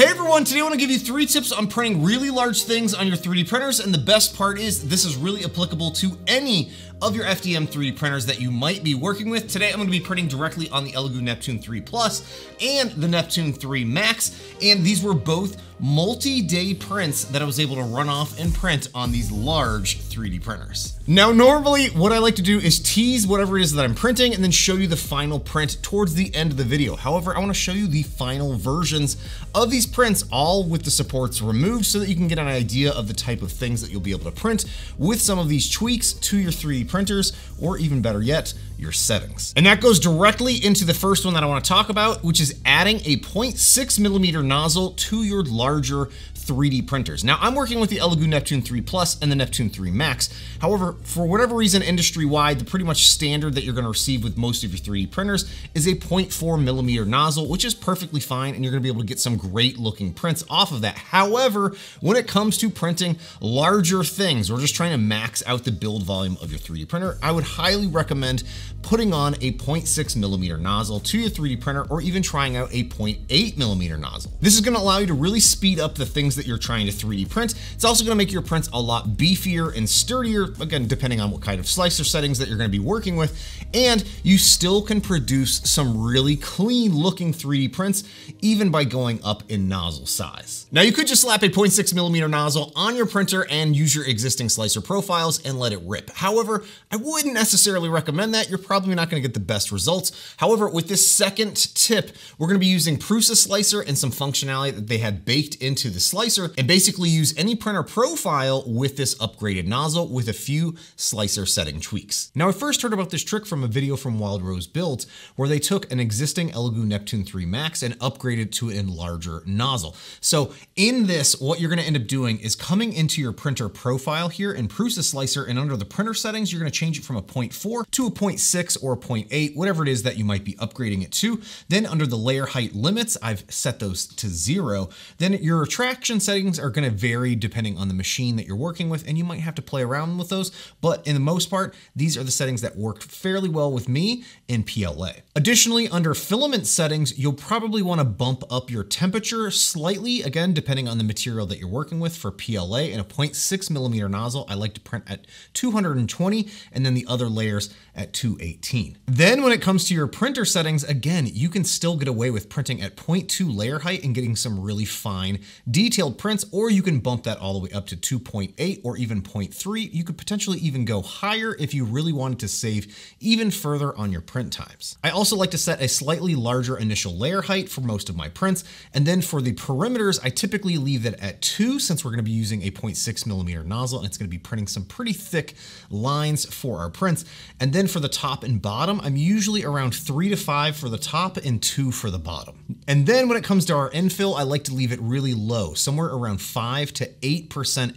Hey everyone, today I want to give you 3 tips on printing really large things on your 3D printers, and the best part is this is really applicable to any of your FDM 3D printers that you might be working with. Today I'm going to be printing directly on the Elegoo Neptune 3 Plus and the Neptune 3 Max, and these were both multi-day prints that I was able to run off and print on these large 3D printers. Now normally what I like to do is tease whatever it is that I'm printing and then show you the final print towards the end of the video. However, I want to show you the final versions of these prints, all with the supports removed, so that you can get an idea of the type of things that you'll be able to print with some of these tweaks to your 3D printers, or even better yet, your settings. And that goes directly into the first one that I want to talk about, which is adding a 0.6mm nozzle to your larger 3D printers. Now I'm working with the Elegoo Neptune 3 Plus and the Neptune 3 Max. However, for whatever reason, industry-wide, the pretty much standard that you're going to receive with most of your 3D printers is a 0.4mm nozzle, which is perfectly fine, and you're going to be able to get some great looking prints off of that. However, when it comes to printing larger things or just trying to max out the build volume of your 3D printer, I would highly recommend putting on a 0.6mm nozzle to your 3D printer, or even trying out a 0.8mm nozzle. This is going to allow you to really speed up the things that you're trying to 3D print. It's also going to make your prints a lot beefier and sturdier, again, depending on what kind of slicer settings that you're going to be working with, and you still can produce some really clean looking 3D prints, even by going up in nozzle size. Now you could just slap a 0.6mm nozzle on your printer and use your existing slicer profiles and let it rip. However, I wouldn't necessarily recommend that. You're probably not going to get the best results. However, with this second tip, we're going to be using Prusa Slicer and some functionality that they had baked into the slicer, and basically use any printer profile with this upgraded nozzle with a few slicer setting tweaks. Now I first heard about this trick from a video from Wild Rose Builds, where they took an existing Elegoo Neptune 3 Max and upgraded to an larger nozzle. So in this, what you're going to end up doing is coming into your printer profile here in Prusa Slicer, and under the printer settings, you're going to change it from a 0.4 to a 0.6 or a 0.8, whatever it is that you might be upgrading it to. Then under the layer height limits, I've set those to 0. Then your attraction settings are going to vary depending on the machine that you're working with, and you might have to play around with those. But in the most part, these are the settings that worked fairly well with me in PLA. Additionally, under filament settings, you'll probably want to bump up your temperature slightly, again, depending on the material that you're working with. For PLA and a 0.6mm nozzle, I like to print at 220, and then the other layers at 218. Then when it comes to your printer settings, again, you can still get away with printing at 0.2 layer height and getting some really fine detailed prints, or you can bump that all the way up to 2.8 or even 0.3. You could potentially even go higher if you really wanted to save even further on your print times. I also like to set a slightly larger initial layer height for most of my prints. And then for the perimeters, I typically leave that at 2, since we're going to be using a 0.6mm nozzle and it's going to be printing some pretty thick lines for our prints. And then for the top and bottom, I'm usually around 3 to 5 for the top and 2 for the bottom. And then when it comes to our infill, I like to leave it really low, somewhere around 5 to 8%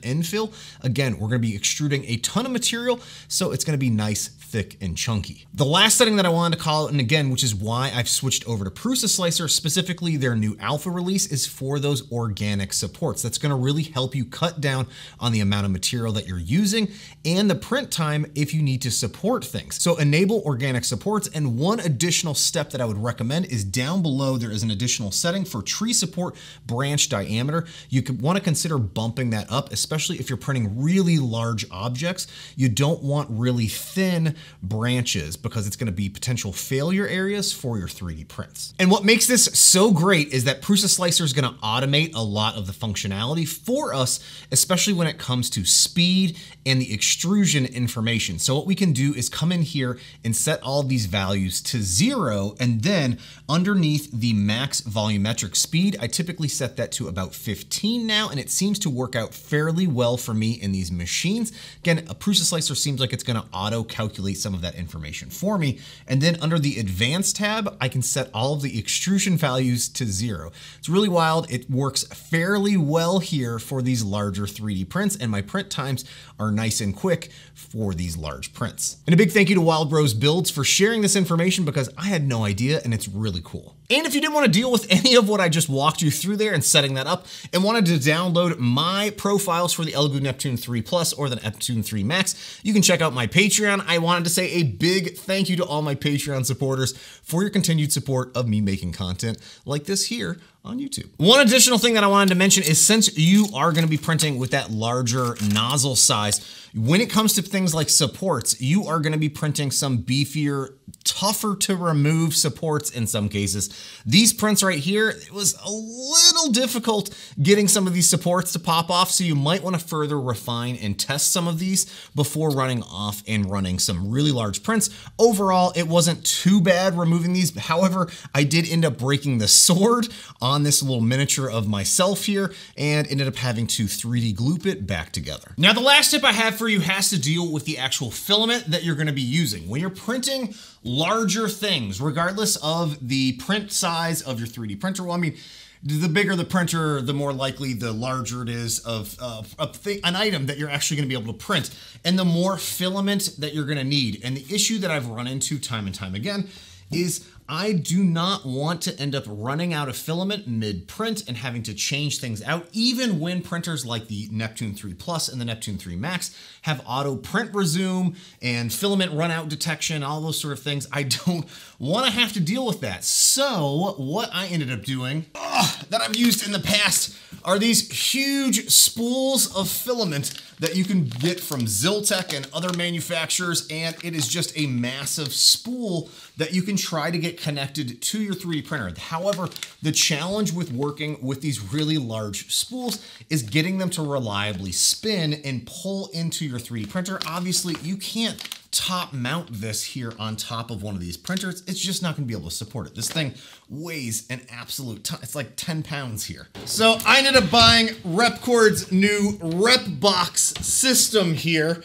infill. Again, we're going to be extruding a ton of material, so it's going to be nice, thick, and chunky. The last setting that I wanted to call out, and again, which is why I've switched over to Prusa Slicer, specifically their new alpha release, is for those organic supports. That's going to really help you cut down on the amount of material that you're using and the print time if you need to support things. So enable organic supports. And one additional step that I would recommend is down below, there is an additional setting for tree support branch diameter. You could want to consider bumping that up, especially if you're printing really large objects. You don't want really thin branches because it's going to be potential failure areas for your 3D prints. And what makes this so great is that Prusa Slicer is going to automate a lot of the functionality for us, especially when it comes to speed and the extrusion information. So what we can do is come in here and set all these values to 0. And then underneath the max volumetric speed, I typically set that to about 15 now, and it seems to work out fairly well for me in these machines. Again, a Prusa Slicer seems like it's going to auto calculate some of that information for me. And then under the advanced tab, I can set all of the extrusion values to 0. It's really wild. It works fairly well here for these larger 3D prints, and my print times are nice and quick for these large prints. And a big thank you to Wild Rose Builds for sharing this information, because I had no idea and it's really cool. And if you didn't want to deal with any of what I just walked you through there and setting that up and wanted to download my profiles for the Elegoo Neptune 3 Plus or the Neptune 3 Max, you can check out my Patreon. I wanted to say a big thank you to all my Patreon supporters for your continued support of me making content like this here on YouTube. One additional thing that I wanted to mention is since you are going to be printing with that larger nozzle size, when it comes to things like supports, you are going to be printing some beefier, tougher to remove supports in some cases. These prints right here, it was a little difficult getting some of these supports to pop off, so you might want to further refine and test some of these before running off and running some really large prints. Overall, it wasn't too bad removing these. However, I did end up breaking the sword on this little miniature of myself here and ended up having to 3D gloop it back together. Now, the last tip I have for you has to deal with the actual filament that you're going to be using. When you're printing larger things, regardless of the print size of your 3D printer, well, I mean, the bigger the printer, the more likely the larger it is of an item that you're actually going to be able to print, and the more filament that you're going to need. And the issue that I've run into time and time again is I do not want to end up running out of filament mid-print and having to change things out, even when printers like the Neptune 3 Plus and the Neptune 3 Max have auto print resume and filament runout detection, all those sort of things. I don't want to have to deal with that. So what I ended up doing that I've used in the past are these huge spools of filament that you can get from Ziltec and other manufacturers, and it is just a massive spool that you can try to get connected to your 3D printer. However, the challenge with working with these really large spools is getting them to reliably spin and pull into your 3D printer. Obviously, you can't top mount this here on top of one of these printers. It's just not going to be able to support it. This thing weighs an absolute ton. It's like 10 pounds here. So I ended up buying Repkord's new RepBox system here.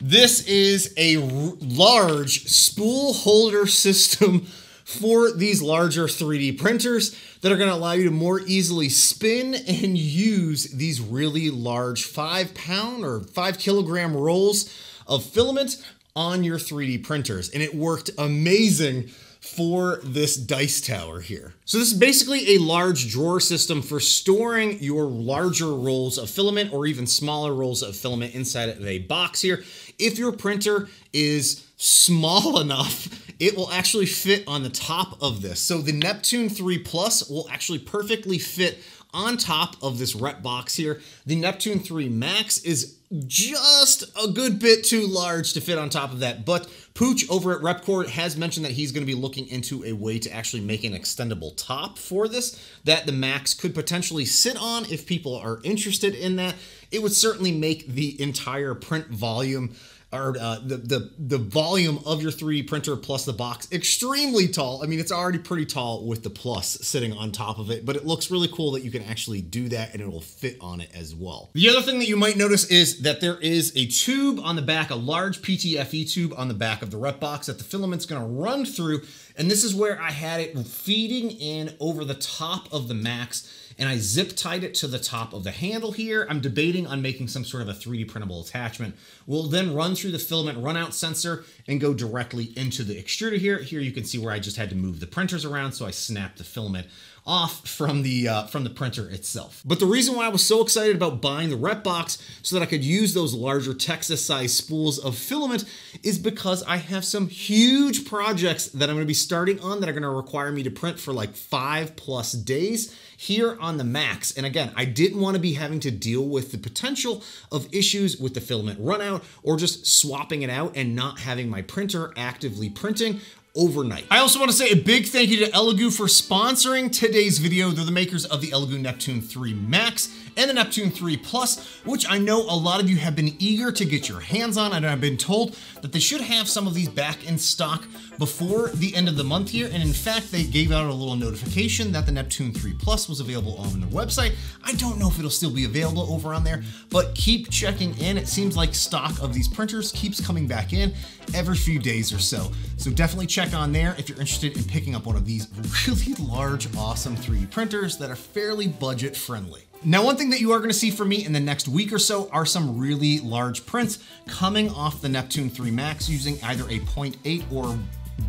This is a large spool holder system for these larger 3D printers that are going to allow you to more easily spin and use these really large 5 pound or 5 kilogram rolls of filament on your 3D printers. And it worked amazing for this dice tower here. So this is basically a large drawer system for storing your larger rolls of filament or even smaller rolls of filament inside of a box here. If your printer is small enough, it will actually fit on the top of this. So the Neptune 3 Plus will actually perfectly fit on top of this RepBox here. The Neptune 3 Max is just a good bit too large to fit on top of that, but Pooch over at Repkord has mentioned that he's going to be looking into a way to actually make an extendable top for this that the Max could potentially sit on if people are interested in that. It would certainly make the entire print volume or the volume of your 3D printer plus the box extremely tall. I mean, it's already pretty tall with the Plus sitting on top of it, but it looks really cool that you can actually do that and it will fit on it as well. The other thing that you might notice is that there is a tube on the back, a large PTFE tube on the back of the RepBox that the filament's gonna run through. And this is where I had it feeding in over the top of the Max, and I zip tied it to the top of the handle here. I'm debating on making some sort of a 3D printable attachment. We'll then run through the filament runout sensor and go directly into the extruder here. Here you can see where I just had to move the printers around, so I snapped the filament off from the printer itself. But the reason why I was so excited about buying the RepBox so that I could use those larger Texas size spools of filament is because I have some huge projects that I'm going to be starting on that are going to require me to print for like 5+ days here on the Max. And again, I didn't want to be having to deal with the potential of issues with the filament runout or just swapping it out and not having my printer actively printing overnight. I also want to say a big thank you to Elegoo for sponsoring today's video. They're the makers of the Elegoo Neptune 3 Max and the Neptune 3 Plus, which I know a lot of you have been eager to get your hands on. And I've been told that they should have some of these back in stock before the end of the month here. And in fact, they gave out a little notification that the Neptune 3 Plus was available on their website. I don't know if it'll still be available over on there, but keep checking in. It seems like stock of these printers keeps coming back in every few days or so. So definitely check on there if you're interested in picking up one of these really large, awesome 3D printers that are fairly budget friendly. Now, one thing that you are going to see from me in the next week or so are some really large prints coming off the Neptune 3 Max using either a 0.8 or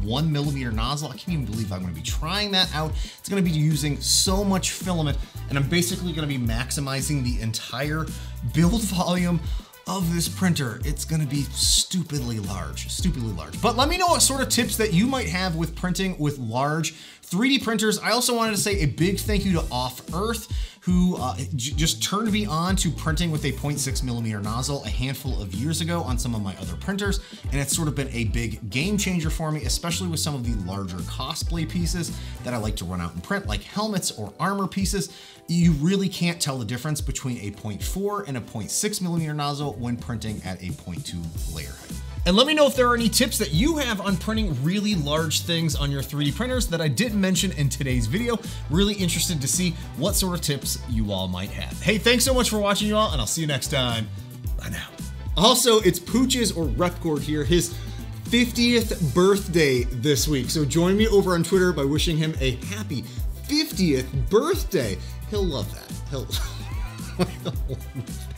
1mm nozzle. I can't even believe I'm gonna be trying that out. It's gonna be using so much filament, and I'm basically gonna be maximizing the entire build volume of this printer. It's gonna be stupidly large. But let me know what sort of tips that you might have with printing with large 3D printers. I also wanted to say a big thank you to OffEarth, who just turned me on to printing with a 0.6mm nozzle a handful of years ago on some of my other printers. And it's sort of been a big game changer for me, especially with some of the larger cosplay pieces that I like to run out and print, like helmets or armor pieces. You really can't tell the difference between a 0.4 and a 0.6mm nozzle when printing at a 0.2 layer height. And let me know if there are any tips that you have on printing really large things on your 3D printers that I didn't mention in today's video. Really interested to see what sort of tips you all might have. Hey, thanks so much for watching, you all, and I'll see you next time. Bye now. Also, it's Pooch's, or Repkord here, his 50th birthday this week. So join me over on Twitter by wishing him a happy 50th birthday. He'll love that. He'll